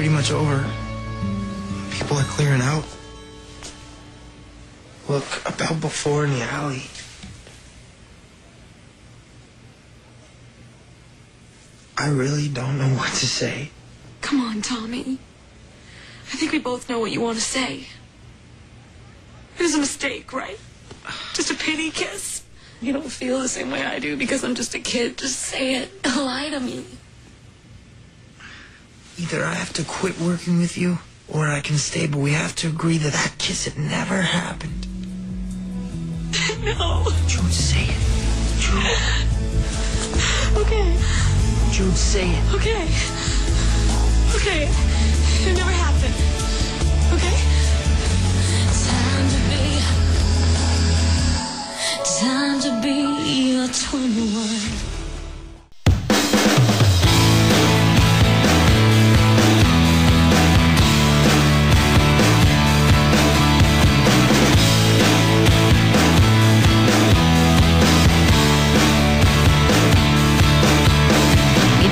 pretty much over. People are clearing out. Look, about before in the alley. I really don't know what to say. Come on, Tommy. I think we both know what you want to say. It was a mistake, right? Just a pity kiss. You don't feel the same way I do because I'm just a kid. Just say it. Lie to me. Either I have to quit working with you, or I can stay, but we have to agree that that kiss, it never happened. No. Jude, say it. Jude. Okay. Jude, say it. Okay. Okay. It never happened. Okay? Time to be your 21.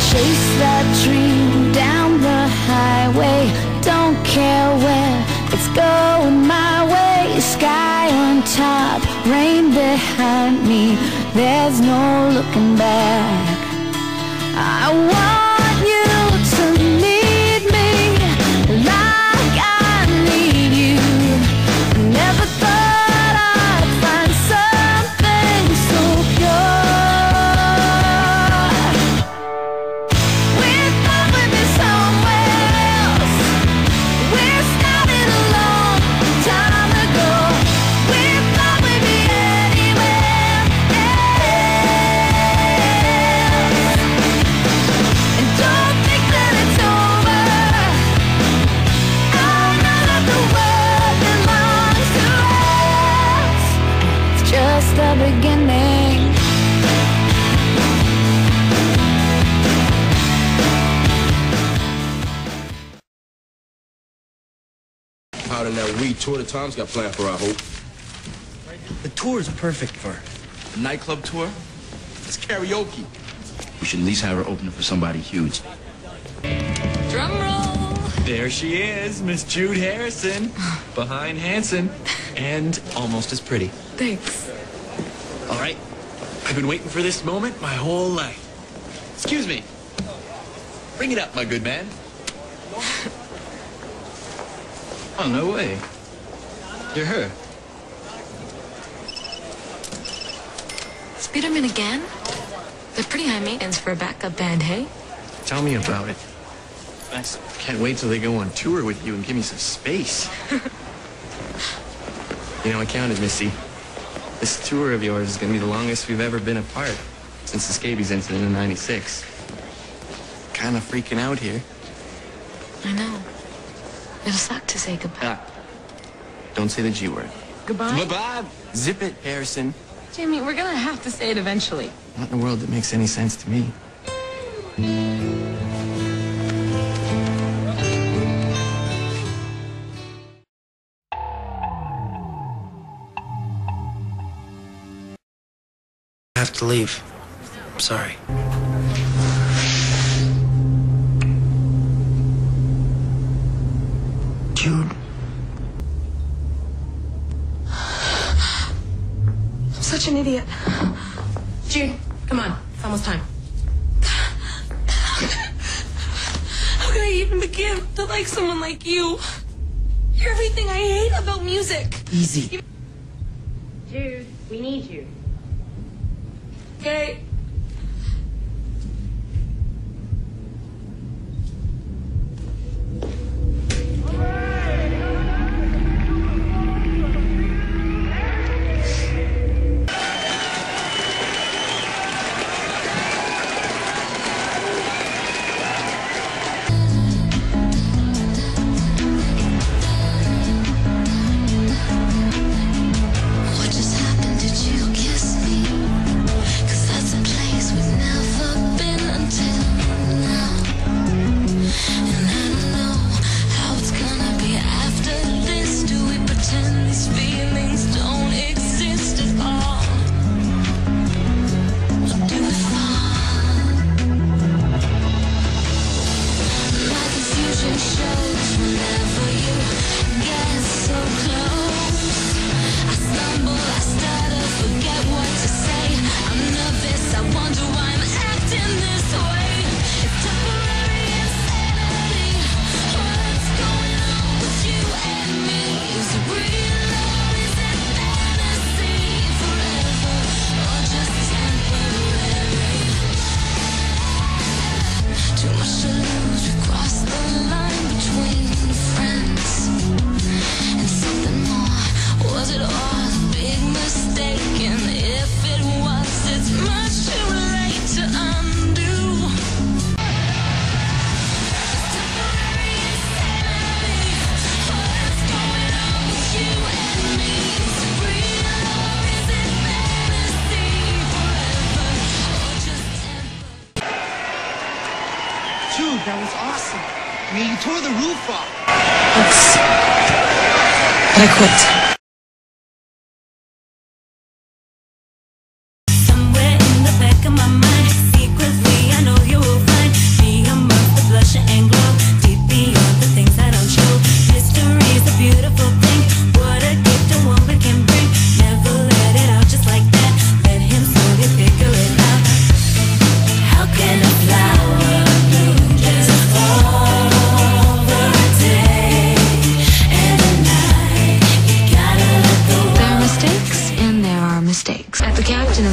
Chase that dream down the highway. Don't care where it's going, my way. Sky on top, rain behind me. There's no looking back. I want you to need me like I need you. I never thought I'd find something so pure. Out in that weed tour that Tom's got planned for, I hope. The tour is perfect for her. A nightclub tour? It's karaoke. We should at least have her opening for somebody huge. Drum roll! There she is, Miss Jude Harrison. Behind Hanson. And almost as pretty. Thanks. All right. I've been waiting for this moment my whole life. Excuse me. Bring it up, my good man. Oh, no way. You're her. Speederman again? They're pretty high maintenance for a backup band, hey? Tell me about it. I can't wait till they go on tour with you and give me some space. You know, I counted, Missy. This tour of yours is going to be the longest we've ever been apart since the scabies incident in '96. Kind of freaking out here. I know. It'll suck to say goodbye. Ah, don't say the G word. Goodbye? Goodbye! Zip it, Harrison. Jamie, we're gonna have to say it eventually. Not in a world that makes any sense to me. I have to leave. I'm sorry. Jude. I'm such an idiot. Jude, come on. It's almost time. How can I even begin to like someone like you? You're everything I hate about music. Easy. Jude, we need you. Okay. That was awesome. I mean, you tore the roof off. Thanks. But I quit.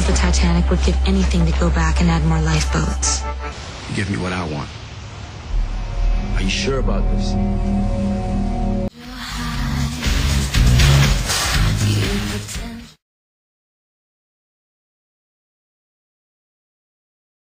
The Titanic would give anything to go back and add more lifeboats. You give me what I want. Are you sure about this?